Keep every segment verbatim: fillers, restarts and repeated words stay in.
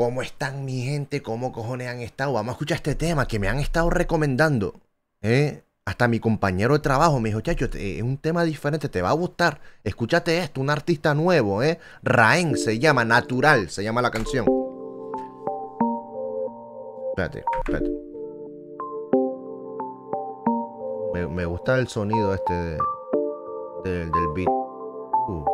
¿Cómo están mi gente? ¿Cómo cojones han estado? Vamos a escuchar este tema que me han estado recomendando. ¿Eh? Hasta mi compañero de trabajo me dijo, chacho, es un tema diferente, te va a gustar. Escúchate esto, un artista nuevo, ¿eh? Rahen se llama, Natural se llama la canción. Espérate, espérate. Me, me gusta el sonido este de, de, del beat. Uh.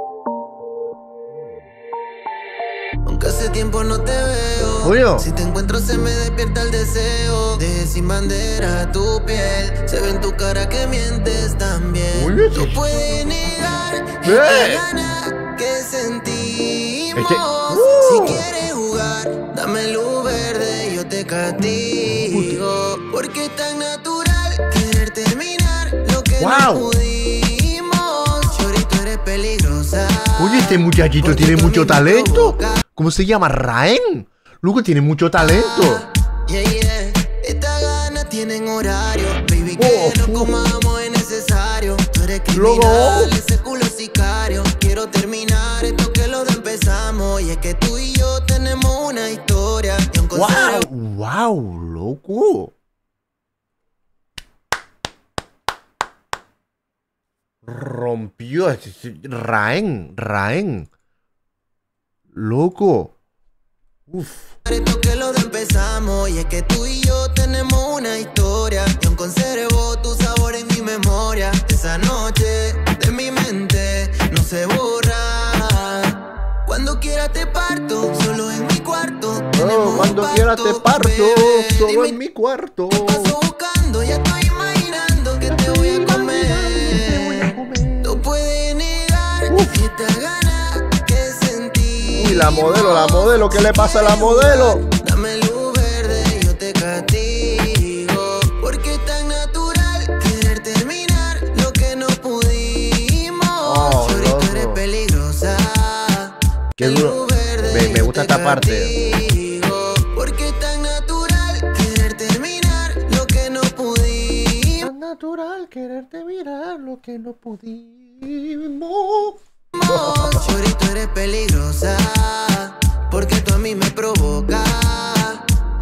Aunque hace tiempo no te veo, Julio. Si te encuentro se me despierta el deseo de sin bandera tu piel. Se ve en tu cara que mientes también. Julio. No puede negar la gana que sentimos. Este... Uh. Si quieres jugar, dame luz verde, yo te castigo. Porque es tan natural querer terminar lo que wow. no pudimos. Chorito, eres peligrosa. Oye, este muchachito porque tiene mucho talento. ¿Cómo se llama? Rahen. Luego tiene mucho talento. Yeah, yeah. Esta gana tienen horario. Baby, que oh, no comamos es necesario. Tú eres criminal, ese culo sicario. Quiero terminar esto que lo empezamos. Y es que tú y yo tenemos una historia. Wow, seré... wow, loco. Rompió. Rahen, Rahen. Loco. Uff. Esto que lo empezamos y es que tú y yo tenemos una historia. Yo conservo tu sabor en mi memoria. Esa noche de mi mente no se borra. Cuando quiera te parto, solo en mi cuarto. Oh, cuando parto, quiera te parto, bebé, solo dime, en mi cuarto. Te paso buscando, ya estoy imaginando que te voy a comer. No puedes negar esta gana. La modelo, la modelo, ¿qué le pasa a la modelo? Dame luz verde, yo te castigo. Porque es tan natural querer terminar lo que no pudimos. Chorito, eres peligrosa. Qué duro. Me, me gusta esta parte. Porque es tan natural querer terminar lo que no pudimos. Tan natural querer terminar lo que no pudimos. Chorito, eres peligrosa. Porque tú a mí me provoca.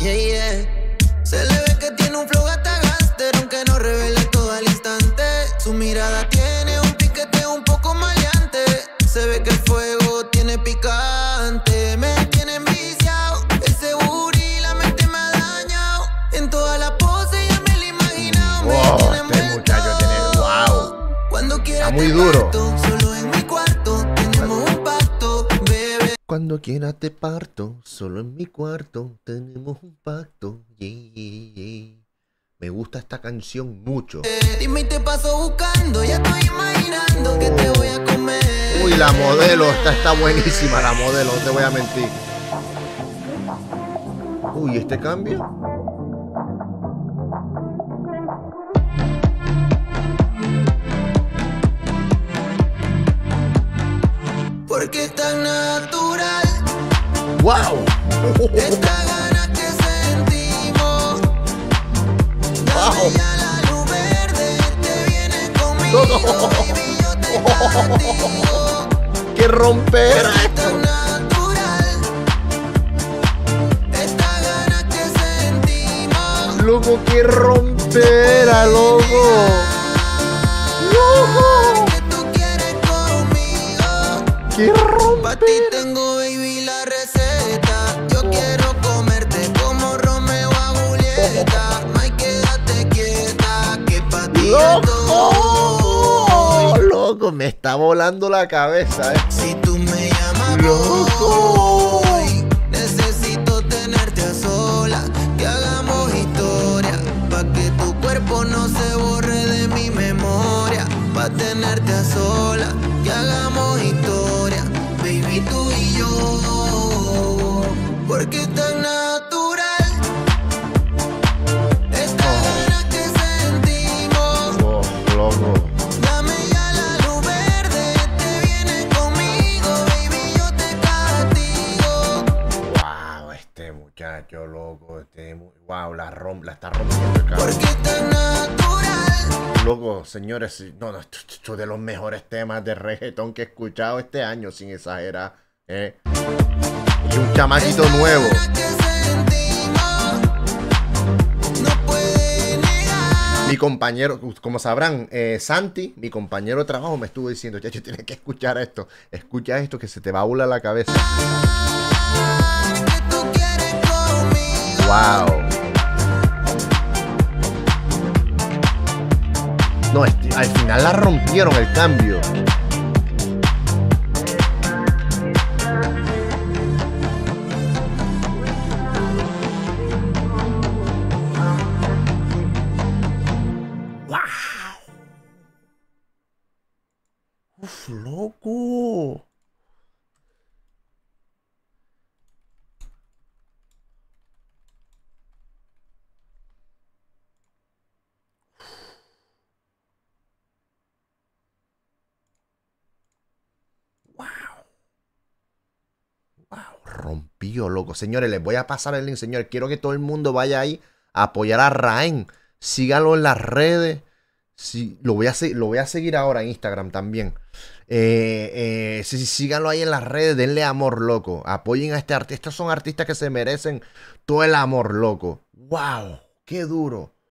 Yeah, yeah. Se le ve que tiene un flow hasta gánster, aunque no revele todo al instante. Su mirada tiene un piquete un poco maleante. Se ve que el fuego tiene picante. Me tiene enviciado. Ese booty la mente me ha dañado. En todas las poses ya me lo he imaginado. Wow, este muchacho tiene... wow. Cuando quiera está muy duro. Cuando quiera te parto, solo en mi cuarto tenemos un pacto. Yeah, yeah, yeah. Me gusta esta canción mucho. Eh, dime y te paso buscando, ya estoy imaginando oh. que te voy a comer. Uy, la modelo, esta está buenísima, la modelo, no te voy a mentir. Uy, este cambio. Porque es tan natural. Wow. Esta gana que sentimos. Dame wow. ya la luz verde, te vienes conmigo. Baby, yo te castigo. ¡Qué romper! Porque es tan natural. Esta gana que sentimos. Loco, qué rompera, loco. ¡Qué romper! Pa' ti tengo, baby, la receta. Yo oh. quiero comerte como Romeo a Julieta. May, quédate quieta, que pa' ti ¡Loco! Todo. Loco, me está volando la cabeza, eh. Si tú me llamas, loco, voy. Necesito tenerte a sola. Que hagamos historia. Pa' que tu cuerpo no se borre de mi memoria. Pa' tenerte a sola. Que hagamos historia. Baby, tú y yo, porque es tan natural. Esta gana que sentimos. Oh, loco. Dame ya la luz verde, te vienes conmigo, baby, yo te castigo. Wow, este muchacho, loco, este wow, la rompe, la está rompiendo el carro. Porque es tan natural. Loco, señores, no, no, esto de los mejores temas de reggaetón que he escuchado este año, sin exagerar, eh. y un chamaquito nuevo. Mi compañero, como sabrán, eh, Santi, mi compañero de trabajo, me estuvo diciendo: chacho, tienes que escuchar esto, escucha esto que se te va a volar la cabeza. Wow. No, al final la rompieron, el cambio. ¡Wow! ¡Uf, loco! Rompió, loco. Señores, les voy a pasar el link. Señores, quiero que todo el mundo vaya ahí a apoyar a Rahen. Síganlo en las redes. Sí, lo, voy a lo voy a seguir ahora en Instagram también. Eh, eh, sí, sí, síganlo ahí en las redes. Denle amor, loco. Apoyen a este artista. Estos son artistas que se merecen todo el amor, loco. ¡Wow! ¡Qué duro!